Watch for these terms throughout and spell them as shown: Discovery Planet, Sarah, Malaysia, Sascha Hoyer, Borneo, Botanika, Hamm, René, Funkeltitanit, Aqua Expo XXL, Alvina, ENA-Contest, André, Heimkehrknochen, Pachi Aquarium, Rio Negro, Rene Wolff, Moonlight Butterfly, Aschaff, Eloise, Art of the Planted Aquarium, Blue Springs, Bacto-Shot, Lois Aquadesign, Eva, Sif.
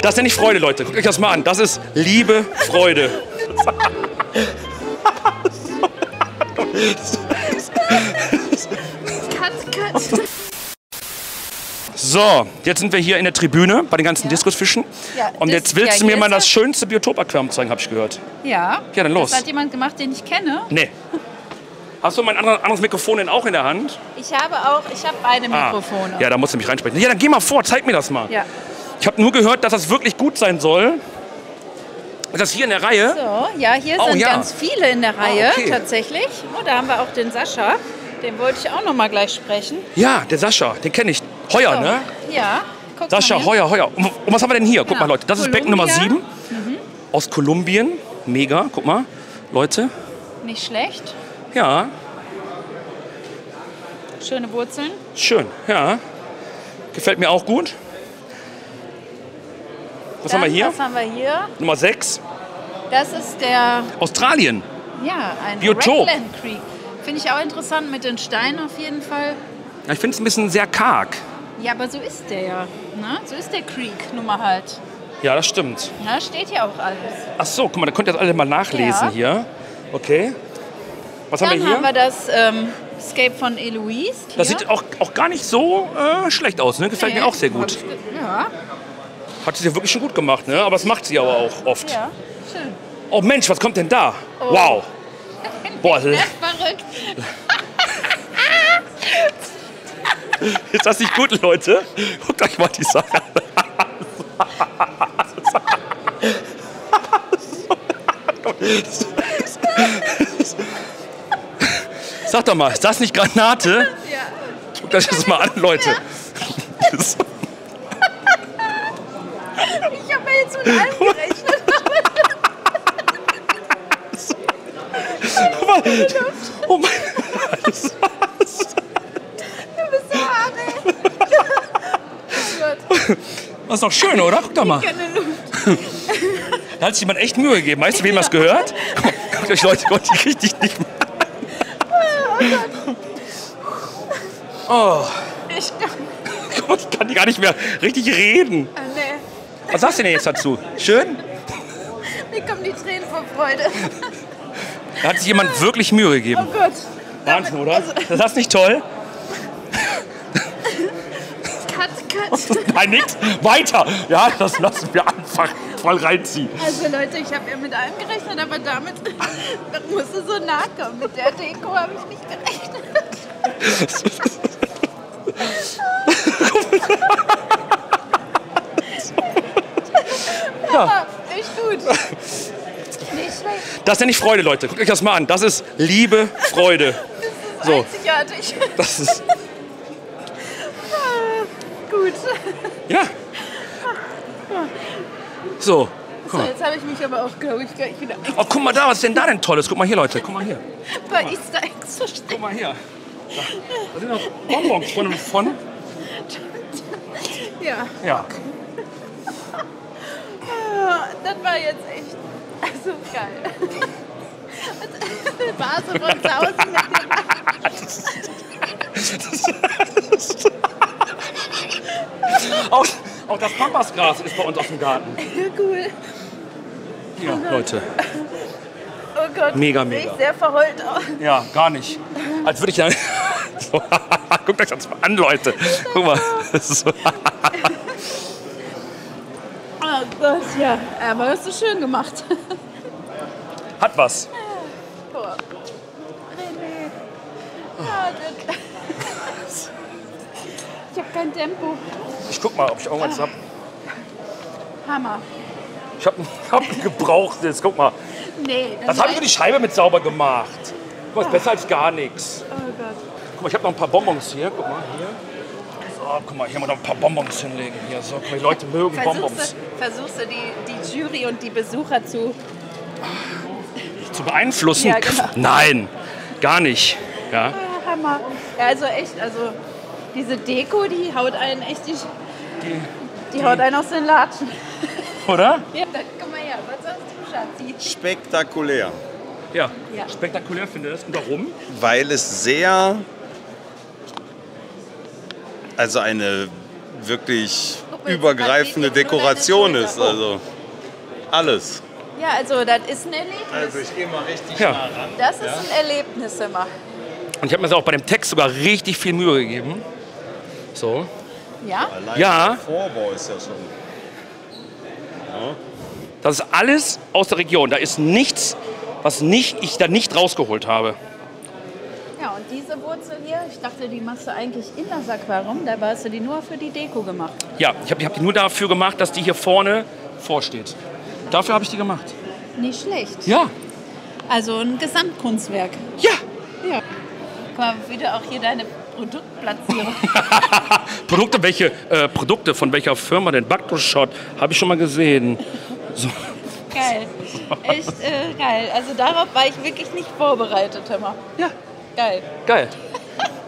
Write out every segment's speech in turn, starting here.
Das ist ja nicht Freude, Leute. Guckt euch das mal an. Das ist Liebe, Freude. So, jetzt sind wir hier in der Tribüne bei den ganzen Diskusfischen. Ja, und jetzt willst du mir mal das schönste Biotop-Aquarium zeigen, habe ich gehört. Ja. Ja, dann los. Das hat jemand gemacht, den ich kenne. Nee. Hast du mein anderes Mikrofon denn auch in der Hand? Ich habe auch, ich habe beide Mikrofone. Ja, da musst du mich reinsprechen. Ja, dann geh mal vor, zeig mir das mal. Ja. Ich habe nur gehört, dass das wirklich gut sein soll. Ist das hier in der Reihe? So, ja, hier sind ganz viele in der Reihe tatsächlich. Oh, da haben wir auch den Sascha. Den wollte ich auch noch mal gleich sprechen. Ja, der Sascha, den kenne ich. Heuer, ne? Ja, guck mal. Sascha Hoyer, Und was haben wir denn hier? Guck mal, Leute, das ist Becken Nummer 7 aus Kolumbien. Mega, guck mal, Leute. Nicht schlecht. Ja. Schöne Wurzeln. Schön, ja. Gefällt mir auch gut. Was haben wir hier? Was haben wir hier? Nummer 6. Das ist der... Australien. Ja, ein Biotop. Redland Creek. Finde ich auch interessant mit den Steinen auf jeden Fall. Ja, ich finde es ein bisschen sehr karg. Ja, aber so ist der ja. Ne? So ist der Creek nun mal halt. Ja, das stimmt. Da steht ja auch alles. Ach so, guck mal, da könnt ihr das alle mal nachlesen hier. Okay. Was haben wir hier? Dann haben wir das Escape von Eloise. Hier. Das sieht auch gar nicht so schlecht aus. Ne? Gefällt mir auch sehr gut. Ja. Hat sie wirklich schon gut gemacht, ne? Aber das macht sie aber auch oft. Ja, schön. Oh Mensch, was kommt denn da? Oh. Wow. Boah, das ist verrückt. Ist das nicht gut, Leute? Guckt euch mal die Sache an. Sag doch mal, ist das nicht Granate? Ja. Guckt euch das mal an, Leute. Ja. Ich habe ja jetzt mit allem gerechnet. Oh mein Gott. Du bist so hart, ey. Oh Gott. Das ist doch schön, oder? Guck doch mal. Da hat sich jemand echt Mühe gegeben. Weißt du, wem das gehört? Guckt euch, Leute, Gott, die kriegt dich nicht mehr. Oh. Ich kann die gar nicht mehr richtig reden. Nee. Was sagst du denn jetzt dazu? Schön? Mir kommen die Tränen vor Freude. Da hat sich jemand wirklich Mühe gegeben. Oh Gott. Wahnsinn, oder? Also das ist nicht toll. Cut. Nein, nichts. Weiter. Ja, das lassen wir einfach voll reinziehen. Also Leute, ich habe ja mit allem gerechnet, aber damit musste so nahe kommen. Mit der Deko habe ich nicht gerechnet. Ja. Echt gut. Das ist ja nicht Freude, Leute. Guckt euch das mal an. Das ist Liebe, Freude. Das ist einzigartig. Das ist... Gut. Ja. So. So, jetzt habe ich mich aber auch, glaube ich, gleich wieder... Oh, guck mal da. Was ist denn da denn Tolles? Guck mal hier, Leute. Guck mal hier. Bei Easter Eggs verstehen. Guck mal hier. Da sind noch Bonbons von und von. Ja. Ja. Das war jetzt echt... Also geil. War so von zu Hause mit dem... Auch das Pampasgras ist bei uns aus dem Garten. Cool. Ja, oh Leute. Oh Gott, mega, mega. Sehe ich sehr verheult aus. Ja, gar nicht. Als würde ich dann... Guckt euch das mal an, Leute. Guck mal. Oh Gott, ja. Aber das ist so schön gemacht. Hat was. Oh. René. Oh, das... Ich habe kein Tempo. Ich guck mal, ob ich irgendwas habe. Hammer. Ich habe ein Gebrauchtes. Guck mal. Nee, das habe ich nur die Scheibe mit sauber gemacht. Guck mal, ist besser als gar nichts. Oh Gott. Guck mal, ich habe noch ein paar Bonbons hier. Guck mal, hier. So, guck mal, hier haben wir noch ein paar Bonbons hinlegen. Hier. So, guck mal, die Leute mögen Bonbons. Versuchst du die Jury und die Besucher zu beeinflussen? Ja, genau. Nein, gar nicht. Ja. Oh, Hammer. Ja, also echt, also... Diese Deko, die haut einen echt die haut einen aus den Latschen. Oder? Ja, dann komm mal her. Was sagst du, Schatzi? Spektakulär. Ja, ja. Spektakulär finde ich das. Und warum? Weil es sehr... Also eine wirklich übergreifende Dekoration ist. Also alles. Ja, also das ist ein Erlebnis. Also ich gehe mal richtig nah ran. Das ist ein Erlebnis immer. Und ich habe mir das auch bei dem Text sogar richtig viel Mühe gegeben. So. Ja? Ja. Das ist alles aus der Region. Da ist nichts, was ich da nicht rausgeholt habe. Ja, und diese Wurzel hier, ich dachte, die machst du eigentlich in das Aquarium. Da hast du die nur für die Deko gemacht. Ja, ich habe die nur dafür gemacht, dass die hier vorne vorsteht. Dafür habe ich die gemacht. Nicht schlecht. Ja. Also ein Gesamtkunstwerk. Ja. Ja. Guck mal, wieder auch hier deine Produktplatzierung. Produkte, welche Produkte von welcher Firma denn? Bacto-Shot habe ich schon mal gesehen. So. Geil. Echt geil. Also darauf war ich wirklich nicht vorbereitet, hör mal. Ja. Geil. Geil.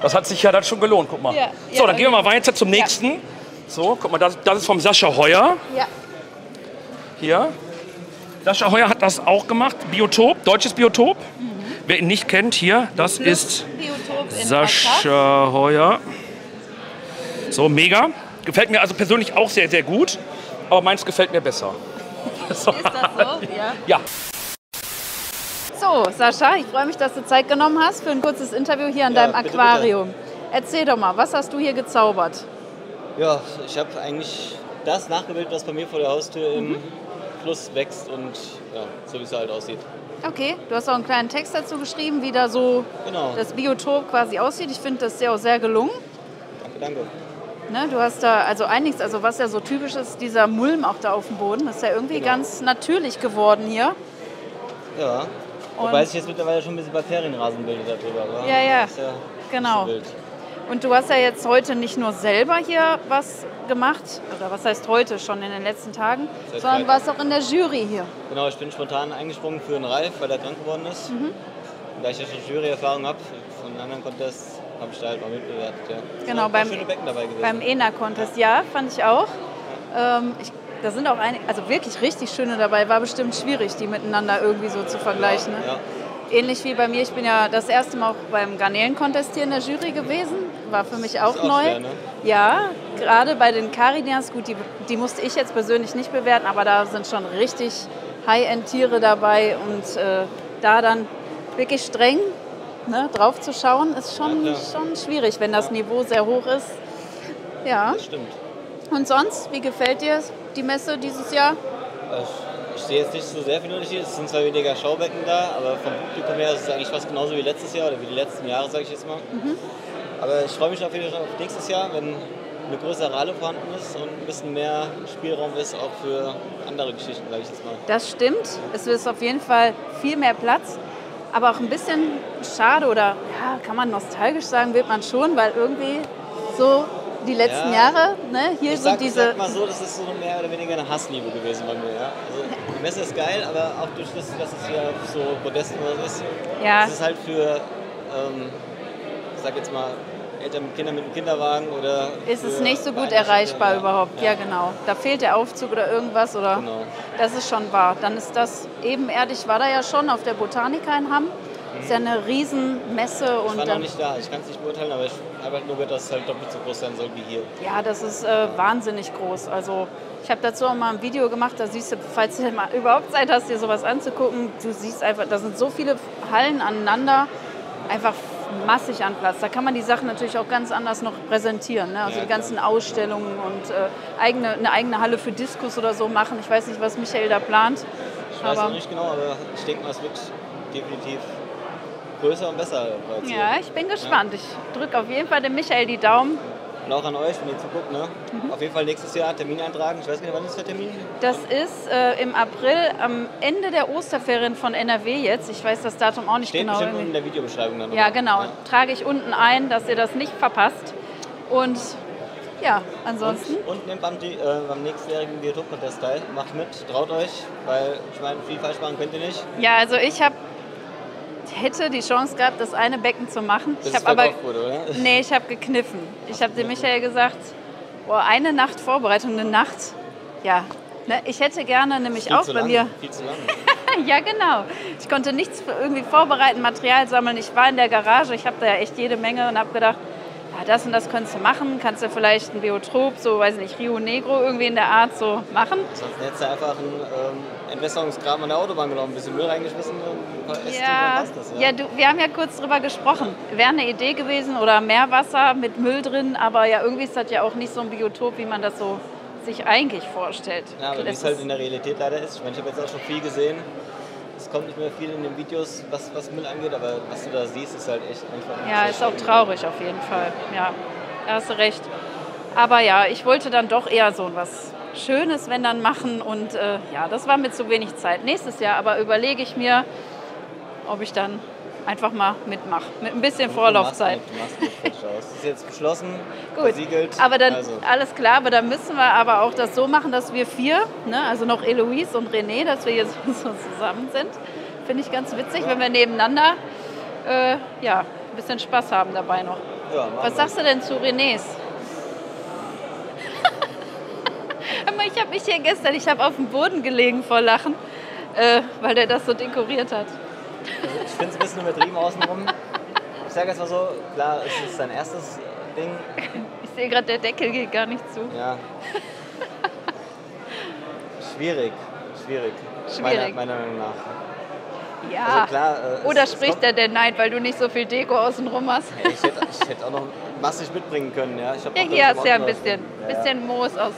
Das hat sich ja dann schon gelohnt, guck mal. Ja, so, dann gehen wir mal weiter zum nächsten. Ja. So, guck mal, das ist vom Sascha Hoyer. Ja. Hier. Sascha Hoyer hat das auch gemacht. Biotop, deutsches Biotop. Mhm. Wer ihn nicht kennt, hier, das ist Sascha Hoyer. So, mega. Gefällt mir also persönlich auch sehr, sehr gut. Aber meins gefällt mir besser. Ist das so? Ja. Ja. So, Sascha, ich freue mich, dass du Zeit genommen hast für ein kurzes Interview hier an deinem Aquarium. Bitte. Erzähl doch mal, was hast du hier gezaubert? Ja, ich habe eigentlich das nachgebildet, was bei mir vor der Haustür im Fluss wächst und ja, so wie es halt aussieht. Okay, du hast auch einen kleinen Text dazu geschrieben, wie da so das Biotop quasi aussieht. Ich finde das auch sehr gelungen. Danke, danke. Ne, du hast da also einiges, also was ja so typisch ist, dieser Mulm auch da auf dem Boden, das ist ja irgendwie ganz natürlich geworden hier. Ja. Wobei sich jetzt mittlerweile schon ein bisschen Bakterienrasen bildet darüber. Ja, ja, genau. Und du hast ja jetzt heute nicht nur selber hier was gemacht, oder was heißt heute, schon in den letzten Tagen, sondern du warst auch in der Jury hier. Genau, ich bin spontan eingesprungen für den Ralf, weil er krank geworden ist. Da ich ja schon Jury-Erfahrung habe von anderen Contests, habe ich da halt mal mitbewertet. Ja. Genau, beim ENA-Contest, ja, fand ich auch. Ja. Da sind auch einige, also wirklich richtig schöne dabei, war bestimmt schwierig, die miteinander irgendwie so zu vergleichen. Ne? Ja. Ähnlich wie bei mir, ich bin ja das erste Mal auch beim Garnelen-Contest hier in der Jury gewesen, war für mich auch neu. Schwer, ne? Ja, gerade bei den Carinas, gut, die musste ich jetzt persönlich nicht bewerten, aber da sind schon richtig High-End-Tiere dabei und da dann wirklich streng drauf zu schauen, ist schon schwierig, wenn das Niveau sehr hoch ist. Ja, das stimmt. Und sonst, wie gefällt dir die Messe dieses Jahr? Ich sehe jetzt nicht so sehr viel Unterschied. Es sind zwar weniger Schaubecken da, aber vom Publikum her ist es eigentlich fast genauso wie letztes Jahr oder wie die letzten Jahre, sage ich jetzt mal. Aber ich freue mich auf nächstes Jahr, wenn eine größere Halle vorhanden ist und ein bisschen mehr Spielraum ist, auch für andere Geschichten, sage ich jetzt mal. Das stimmt. Es ist auf jeden Fall viel mehr Platz, aber auch ein bisschen schade oder, ja, kann man nostalgisch sagen, wird man schon, weil irgendwie so die letzten Jahre, ne, hier sind diese... Ich sag mal so, das ist so mehr oder weniger eine Hassliebe gewesen bei mir, ja. Also die Messe ist geil, aber auch durch das, dass es hier so Podesten ist, das ist halt für, ich sag jetzt mal, Eltern mit Kindern mit einem Kinderwagen oder... Ist es nicht so gut erreichbar überhaupt, ja genau. Da fehlt der Aufzug oder irgendwas, oder? Genau. Das ist schon wahr. Dann ist das ebenerdig, war da ja schon auf der Botanika in Hamm. Das ist ja eine Riesenmesse. Ich war noch nicht da, ich kann es nicht beurteilen, aber ich habe nur gehört, dass es halt doppelt so groß sein soll wie hier. Ja, das ist wahnsinnig groß. Also ich habe dazu auch mal ein Video gemacht, da siehst du, falls du mal überhaupt Zeit hast, dir sowas anzugucken, du siehst einfach, da sind so viele Hallen aneinander, einfach massig an Platz. Da kann man die Sachen natürlich auch ganz anders noch präsentieren, ne? Also ja, die ganzen Ausstellungen und eine eigene Halle für Diskus oder so machen. Ich weiß nicht, was Michael da plant. Ich weiß noch nicht genau, aber ich denke mal, es wird definitiv größer und besser. Ja, ich bin gespannt. Ja. Ich drücke auf jeden Fall dem Michael die Daumen. Und auch an euch, wenn ihr zuguckt. Ne? Auf jeden Fall nächstes Jahr Termin eintragen. Ich weiß nicht, wann ist der Termin? Das ist im April, am Ende der Osterferien von NRW jetzt. Ich weiß das Datum auch nicht genau. Steht bestimmt in der Videobeschreibung dann. Ja, genau. Ja. Trage ich unten ein, dass ihr das nicht verpasst. Und ja, ansonsten... Und nehmt beim nächstjährigen Biotop-Contest teil. Macht mit, traut euch, weil ich meine, viel falsch machen könnt ihr nicht. Ja, also hätte die Chance gehabt, das eine Becken zu machen. Ich habe aber nee, ich habe gekniffen. Ich habe dem Michael gesagt, boah, eine Nacht Vorbereitung, eine Nacht. Ja, ne, ich hätte gerne nämlich auch bei mir. Viel zu lang. Ja, genau. Ich konnte nichts irgendwie vorbereiten, Material sammeln. Ich war in der Garage, ich habe da ja echt jede Menge und habe gedacht, das und das könntest du machen, kannst du vielleicht ein Biotrop, so weiß nicht, Rio Negro irgendwie in der Art so machen. Sonst hättest du einfach einen Entwässerungsgraben an der Autobahn genommen, ein bisschen Müll reingeschmissen und ein paar Äste und passt das. Ja, wir haben ja kurz drüber gesprochen. Wäre eine Idee gewesen oder Meerwasser mit Müll drin, aber ja irgendwie ist das ja auch nicht so ein Biotop, wie man das so sich eigentlich vorstellt. Ja, aber wie es halt in der Realität leider ist. Ich meine, ich habe jetzt auch schon viel gesehen. Es kommt nicht mehr viel in den Videos, was Müll angeht, aber was du da siehst, ist halt echt einfach... Ja, ist auch traurig auf jeden Fall. Ja, da hast du recht. Aber ja, ich wollte dann doch eher so was Schönes, wenn dann, machen und ja, das war mir zu wenig Zeit. Nächstes Jahr aber überlege ich mir, ob ich dann einfach mal mitmache. Mit ein bisschen Vorlaufzeit. Das ist jetzt beschlossen, gut, versiegelt. Aber dann, also, alles klar, aber dann müssen wir aber auch das so machen, dass wir vier, ne, also noch Eloise und René, dass wir hier so zusammen sind. Finde ich ganz witzig, ja, wenn wir nebeneinander ja, ein bisschen Spaß haben dabei noch. Ja, was sagst du denn zu Renés? Ich habe mich hier gestern, ich habe auf dem Boden gelegen vor Lachen, weil der das so dekoriert hat. Also ich finde es ein bisschen übertrieben außenrum. Ich sage jetzt mal so, klar, es ist sein erstes Ding. Ich sehe gerade, der Deckel geht gar nicht zu. Ja. Schwierig. Meiner Meinung nach. Ja. Also klar, oder spricht er denn nein, weil du nicht so viel Deko außenrum hast? Hey, ich hätte auch noch massig mitbringen können. Ja, ich hab ja, hier hast ja ein bisschen, Moos aus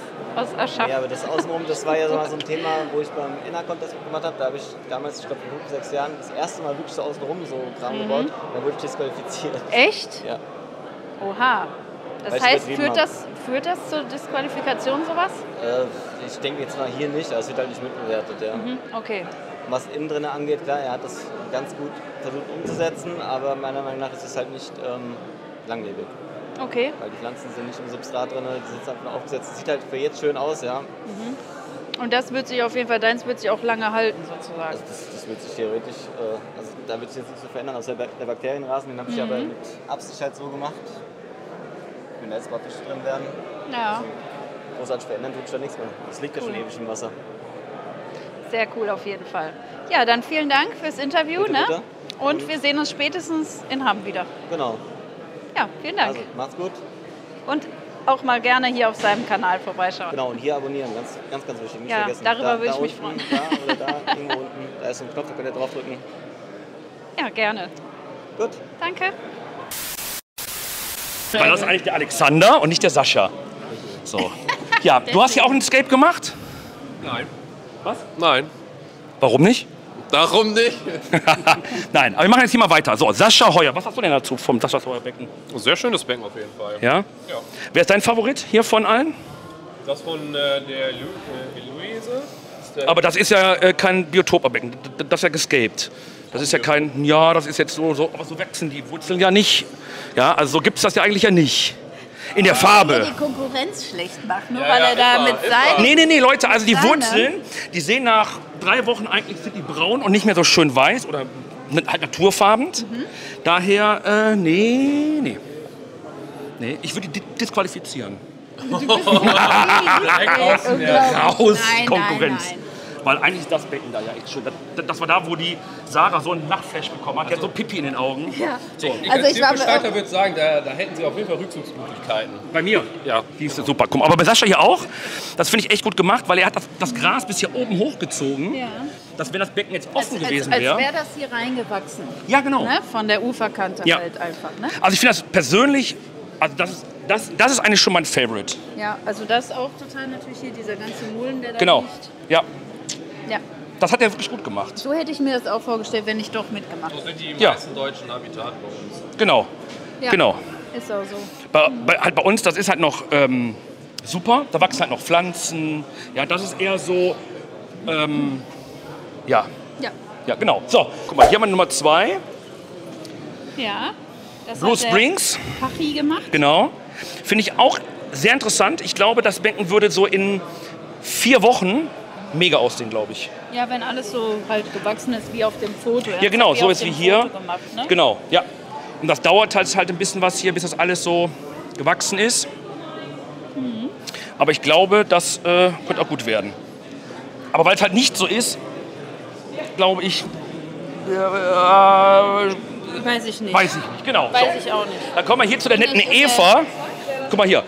Aschaff. Ja, aber das Außenrum, das war ja so ein Thema, wo ich beim ENA-Contest mitgemacht habe. Da habe ich damals, ich glaube, vor 5, 6 Jahren das erste Mal wirklich so außenrum so Kram gebaut. Da wurde ich disqualifiziert. Echt? Ja. Oha. Das heißt, führt das zur Disqualifikation sowas? Ich denke jetzt mal hier nicht, es wird halt nicht mitbewertet. Ja. Mhm. Okay. Was innen drin angeht, klar, er hat das ganz gut versucht umzusetzen, aber meiner Meinung nach ist es halt nicht langlebig. Okay. Weil die Pflanzen sind nicht im Substrat drin, die sind einfach aufgesetzt. Das sieht halt für jetzt schön aus, ja. Mhm. Und das wird sich auf jeden Fall, deins wird sich auch lange halten sozusagen. Also das wird sich theoretisch, also da wird sich jetzt nichts so verändern. Also der Bakterienrasen, den habe ich aber mit Absicht halt so gemacht. Wenn da jetzt praktisch drin werden. Ja. Also, großartig verändern tut schon nichts mehr. Das liegt ja schon ewig im Wasser. Sehr cool auf jeden Fall. Ja, dann vielen Dank fürs Interview. Bitte, ne? Bitte. Und wir sehen uns spätestens in Hamm wieder. Genau. Ja, vielen Dank. Also, macht's gut. Und auch mal gerne hier auf seinem Kanal vorbeischauen. Genau, und hier abonnieren, ganz wichtig, nicht vergessen. Darüber würde ich mich freuen. Da oder da, irgendwo unten, da ist so ein Knopf, da könnt ihr draufdrücken. Ja, gerne. Gut. Danke. War das eigentlich der Alexander und nicht der Sascha? So. Ja, du hast ja auch ein Escape gemacht? Nein. Was? Nein. Warum nicht? Darum nicht. Nein, aber wir machen jetzt hier mal weiter. So, Sascha Hoyer, was hast du denn dazu vom Sascha Hoyer Becken? Sehr schönes Becken auf jeden Fall. Ja? Ja. Wer ist dein Favorit hier von allen? Das von der Eloise. Aber das ist ja kein Biotoperbecken, das ist ja gescaped. Das ist ja kein, ja, das ist jetzt so, aber so wachsen die Wurzeln ja nicht. Ja, also so gibt es das ja eigentlich ja nicht. In der Farbe. Die Konkurrenz schlecht macht, nur ja, weil er da mit sein. Nee, Leute, also die Wurzeln, die sehen nach 3 Wochen eigentlich, sind die braun und nicht mehr so schön weiß oder halt naturfarben. Mhm. Daher, nee. Ich würde die disqualifizieren. Raus, Konkurrenz. Nein. Weil eigentlich ist das Becken da ja echt schön. Das war da, wo die Sarah so einen Nachtflash bekommen hat. Die hat so Pipi in den Augen. Ja. So. Also ich würde sagen, da hätten sie auf jeden Fall Rückzugsmöglichkeiten. Bei mir? Ja. Die ist super. Guck, aber bei Sascha hier auch. Das finde ich echt gut gemacht, weil er hat das Gras bis hier oben hochgezogen. Ja. Dass wenn das Becken jetzt offen gewesen wäre. Als wäre das hier reingewachsen. Ja, genau. Ne? Von der Uferkante halt einfach. Ne? Also ich finde das persönlich, also das ist eigentlich schon mein Favorite. Ja, also das auch total natürlich hier, dieser ganze Mulden, der da liegt. Ja. Ja. Das hat er wirklich gut gemacht. So hätte ich mir das auch vorgestellt, wenn ich doch mitgemacht hätte. So sind die meisten deutschen Habitat bei uns. Genau. Ja. Genau. Ist auch so. Bei uns, das ist halt noch super. Da wachsen halt noch Pflanzen. Ja, das ist eher so. Ja, genau. So, guck mal, hier haben wir Nummer 2. Ja. Das Blue Springs. Pachi gemacht. Genau. Finde ich auch sehr interessant. Ich glaube, das Becken würde so in 4 Wochen mega aussehen, glaube ich. Ja, wenn alles so halt gewachsen ist wie auf dem Foto. Ja, genau, so ist wie hier. Gemacht, ne? Genau, ja. Und das dauert halt ein bisschen was hier, bis das alles so gewachsen ist. Mhm. Aber ich glaube, das könnte auch gut werden. Aber weil es halt nicht so ist, glaube ich, Weiß ich nicht. Weiß ich nicht, genau. Weiß ich auch nicht. Dann kommen wir hier zu der netten Eva. Guck mal hier.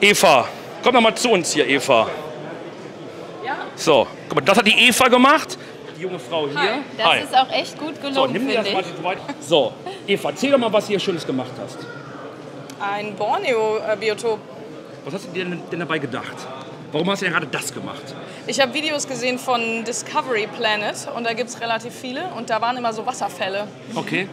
Eva, komm doch mal zu uns hier, Eva. So, guck mal, das hat die Eva gemacht. Die junge Frau hier. Hi. Das Hi. Ist auch echt gut gelungen, so, nimm dir das mal weit. So, Eva, erzähl doch mal, was du hier Schönes gemacht hast. Ein Borneo-Biotop. Was hast du dir denn dabei gedacht? Warum hast du denn gerade das gemacht? Ich habe Videos gesehen von Discovery Planet und da gibt es relativ viele und da waren immer so Wasserfälle. Okay.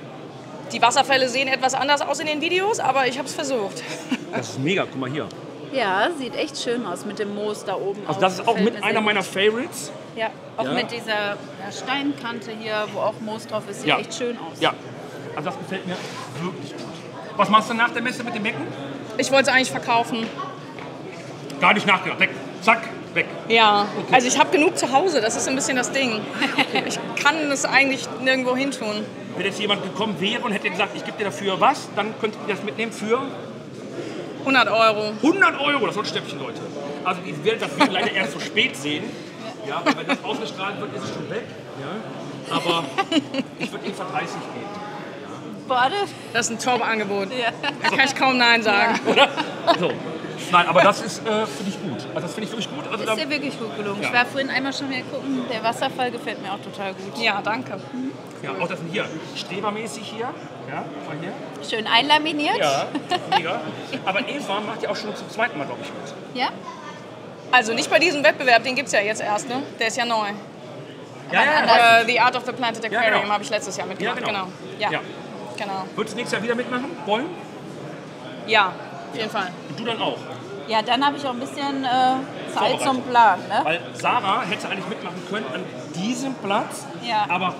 Die Wasserfälle sehen etwas anders aus in den Videos, aber ich habe es versucht. Das ist mega, guck mal hier. Ja, sieht echt schön aus mit dem Moos da oben. Also das ist auch mit einer meiner Favorites. Ja, auch mit dieser Steinkante hier, wo auch Moos drauf ist, sieht echt schön aus. Ja, also das gefällt mir wirklich gut. Was machst du nach der Messe mit dem Becken? Ich wollte es eigentlich verkaufen. Gar nicht nachgedacht, weg, zack, weg. Ja, okay. Also ich habe genug zu Hause, das ist ein bisschen das Ding. Okay. Ich kann es eigentlich nirgendwo hin tun. Wenn jetzt jemand gekommen wäre und hätte gesagt, ich gebe dir dafür was, dann könntet ihr das mitnehmen für... 100 Euro. 100 Euro, das ist ein Schnäppchen, Leute. Also ihr werdet das Video leider erst so spät sehen. Ja, weil wenn das ausgestrahlt wird, ist es schon weg. Ja. Aber ich würde Eva 30 geben. Ja. Das ist ein Top-Angebot. Ja. Da kann ich kaum Nein sagen. Ja. Oder? So. Nein, aber das ist, finde ich, gut. Also das finde ich wirklich gut. Also ist ja wirklich gut gelungen. Ja. Ich war vorhin einmal schon hier gucken. Der Wasserfall gefällt mir auch total gut. Ja, danke. Mhm. Ja, auch das hier, strebermäßig hier. Ja, von hier. Schön einlaminiert. Ja, mega. Aber Eva macht ja auch schon zum zweiten Mal, glaube ich, mit. Ja? Also nicht bei diesem Wettbewerb, den gibt es ja jetzt erst, ne? Der ist ja neu. Ja, ja, The Art of the Planted Aquarium habe ich letztes Jahr mitgemacht. Ja, genau. Genau. Würdest du nächstes Jahr wieder mitmachen wollen? Ja, auf jeden Fall. Und du dann auch? Ja, dann habe ich auch ein bisschen Zeit zum Plan. Ne? Weil Sarah hätte eigentlich mitmachen können an diesem Platz, aber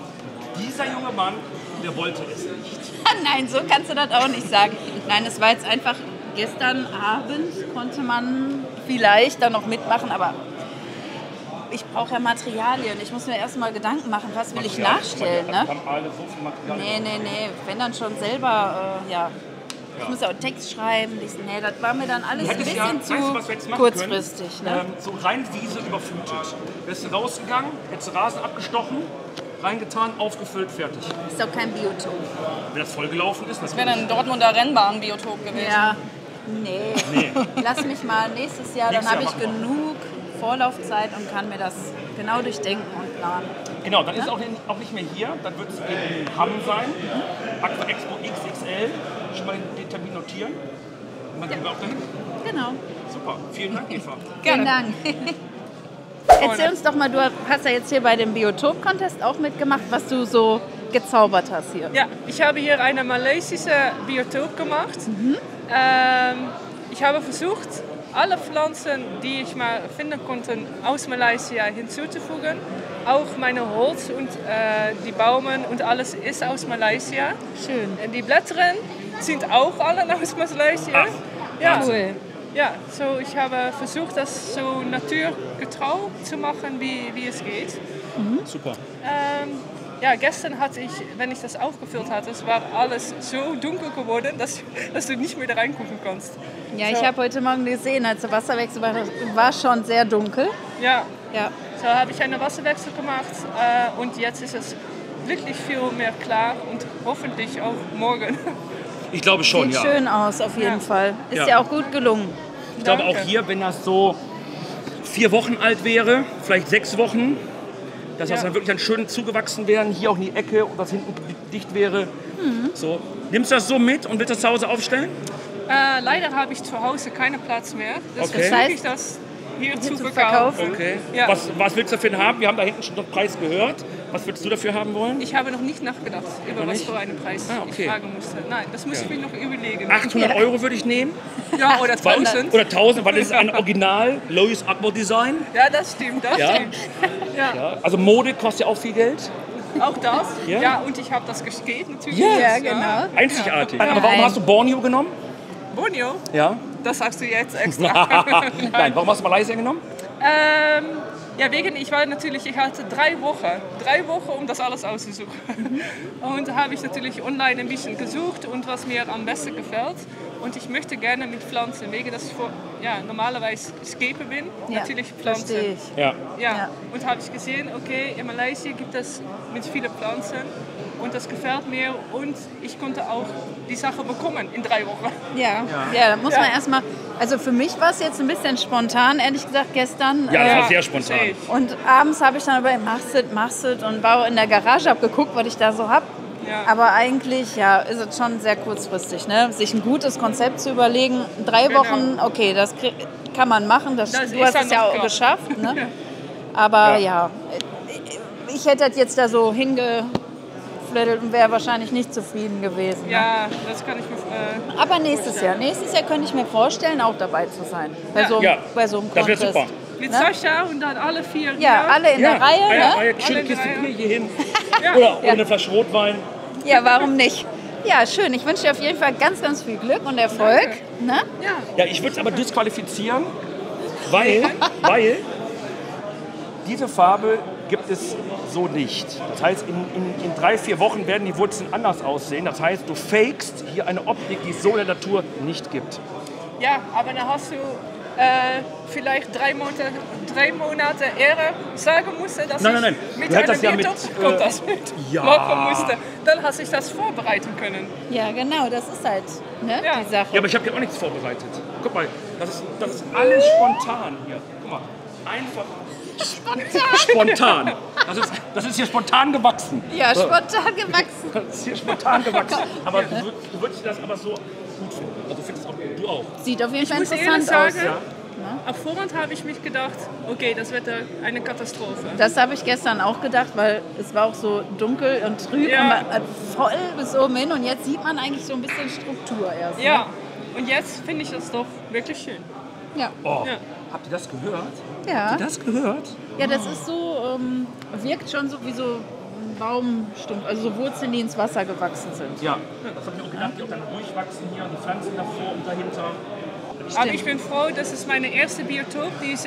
dieser junge Mann, der wollte es nicht. Nein, so kannst du das auch nicht sagen. Nein, es war jetzt einfach, gestern Abend konnte man vielleicht dann noch mitmachen, aber ich brauche ja Materialien. Ich muss mir erstmal Gedanken machen, was will ich nachstellen. Ne? Nee, wenn dann schon selber, Ich muss ja auch Text schreiben. Nee, das war mir dann alles ein bisschen zu kurzfristig. Ne? So rein Wiese überflutet. Wärst du rausgegangen, hättest du Rasen abgestochen, reingetan, aufgefüllt, fertig. Ist doch kein Biotop. Wenn das vollgelaufen ist, das wäre dann ein Dortmunder Rennbahn-Biotop gewesen. Ja, nee. Lass mich mal nächstes Jahr, dann habe ich genug Vorlaufzeit und kann mir das genau durchdenken und planen. Genau, dann ist es auch nicht mehr hier, dann wird es in Hamm sein. Aqua Expo XXL. Schon mal den Termin notieren. Und dann gehen wir auch dahin. Genau. Super. Vielen Dank, Eva. Gerne. Vielen Dank. Erzähl uns doch mal, du hast ja jetzt hier bei dem Biotop-Contest auch mitgemacht, was du so gezaubert hast hier. Ja, ich habe hier eine malaysische Biotop gemacht. Mhm. Ich habe versucht, alle Pflanzen, die ich mal finden konnte, aus Malaysia hinzuzufügen. Auch meine Holz und die Bäume und alles ist aus Malaysia. Schön. Die Blätter sind auch alle aus Malaysia. Ach, ja. Cool. Ja, so ich habe versucht, das so naturgetreu zu machen, wie es geht. Mhm. Super. Ja, gestern hatte ich, wenn ich das aufgefüllt hatte, es war alles so dunkel geworden, dass du nicht mehr da reingucken kannst. Ja, so. Ich habe heute Morgen gesehen, als der Wasserwechsel war schon sehr dunkel. Ja. So habe ich einen Wasserwechsel gemacht und jetzt ist es wirklich viel mehr klar und hoffentlich auch morgen. Ich glaube schon, sieht schön aus, auf jeden Fall. Ist ja auch gut gelungen. Ich glaube auch hier, wenn das so 4 Wochen alt wäre, vielleicht 6 Wochen, dass das dann wirklich dann schön zugewachsen wären, hier auch in die Ecke und das hinten dicht wäre. Mhm. So. Nimmst du das so mit und willst das zu Hause aufstellen? Leider habe ich zu Hause keinen Platz mehr. Das heißt, ich das hier zu verkaufen. Okay. Ja. Was willst du dafür haben? Wir haben da hinten schon den Preis gehört. Was würdest du dafür haben wollen? Ich habe noch nicht nachgedacht, über was für einen Preis ich fragen musste. Nein, das muss ich mir noch überlegen. 800 Euro würde ich nehmen? Ja, oder 1000. Oder 1000, weil das ist ein Original Lois Aquadesign. Ja, das stimmt, Ja. Also Mode kostet ja auch viel Geld. Auch das? Ja, und ich habe das gesät natürlich. Yes. Ja, genau. Einzigartig. Ja. Aber warum hast du Borneo genommen? Borneo? Ja. Das sagst du jetzt extra. Nein, warum hast du Malaysia genommen? Ja, wegen, ich hatte 3 Wochen, um das alles auszusuchen. Und habe ich natürlich online ein bisschen gesucht und was mir am besten gefällt. Und ich möchte gerne mit Pflanzen, wegen dass ich normalerweise Escape bin, natürlich Pflanzen. Und habe ich gesehen, okay, in Malaysia gibt es mit vielen Pflanzen. und das gefällt mir und ich konnte auch die Sache bekommen in 3 Wochen. Ja, ja, da muss man erstmal, also für mich war es jetzt ein bisschen spontan, ehrlich gesagt, gestern. Ja, das war sehr spontan. Und abends habe ich dann überlegt, machst du und war in der Garage, habe geguckt, was ich da so habe. Ja. Aber eigentlich, ja, ist es schon sehr kurzfristig, ne? Sich ein gutes Konzept zu überlegen. 3 Wochen, okay, das kann man machen, du hast es ja auch geschafft, ne? Aber ja, ich hätte das jetzt da so hingeflittelt und wäre wahrscheinlich nicht zufrieden gewesen. Ja, ne? Das kann ich mir vorstellen. Aber nächstes Jahr könnte ich mir vorstellen, auch dabei zu sein. Bei so einem Contest. Das wäre super. Mit Sascha und dann alle 4. Ja, alle in der Reihe. Eine schöne Kiste Bier hier hin. Oder ohne Flasche Rotwein. Ja, warum nicht? Ja, schön. Ich wünsche dir auf jeden Fall ganz, ganz viel Glück und Erfolg. Ne? Ja, ich würde es aber disqualifizieren, weil diese Farbe gibt es so nicht. Das heißt, in 3, 4 Wochen werden die Wurzeln anders aussehen. Das heißt, du fakest hier eine Optik, die es so in der Natur nicht gibt. Ja, aber dann hast du vielleicht 3 Monate Ehre sagen musste, dass nein. Ich mit einem Biertopf-Contest mitmachen musste. Dann hast ich das vorbereiten können. Ja, genau, das ist halt die Sache. Ja, aber ich habe ja auch nichts vorbereitet. Guck mal, das ist alles spontan hier. Guck mal, einfach... Spontan. Das ist hier spontan gewachsen. Ja, spontan gewachsen. Das ist hier spontan gewachsen. Aber du würdest das aber so gut finden. Also findest du auch. Sieht auf jeden Fall interessant aus. Auf Vorhand habe ich mich gedacht, okay, das wird eine Katastrophe. Das habe ich gestern auch gedacht, weil es war auch so dunkel und trüb und voll bis oben hin. Und jetzt sieht man eigentlich so ein bisschen Struktur erst. Ja, ne? Und jetzt finde ich das doch wirklich schön. Ja. Oh. Ja. Habt ihr das gehört? Ja. Habt ihr das gehört? Ja, das ist so, wirkt schon so wie so ein Baumstumpf, also so Wurzeln, die ins Wasser gewachsen sind. Ja, das habe ich auch gedacht, die auch dann ruhig wachsen hier, die Pflanzen davor und dahinter. Stimmt. Aber ich bin froh, das ist meine erste Biotop, die ich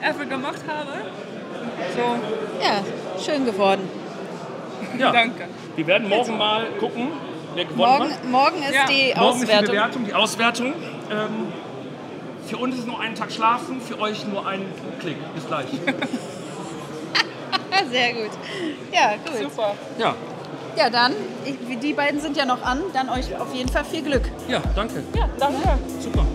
ever gemacht habe. So. Ja, schön geworden. Ja. Danke. Wir werden morgen mal gucken, wer gewonnen hat. Morgen ist die Auswertung. Morgen ist die Bewertung, die Auswertung. Für uns ist nur ein Tag schlafen, für euch nur ein Klick. Bis gleich. Sehr gut. Ja, cool. Super. Ja, dann, die beiden sind ja noch an. Dann euch auf jeden Fall viel Glück. Ja, danke. Ja, danke. Super.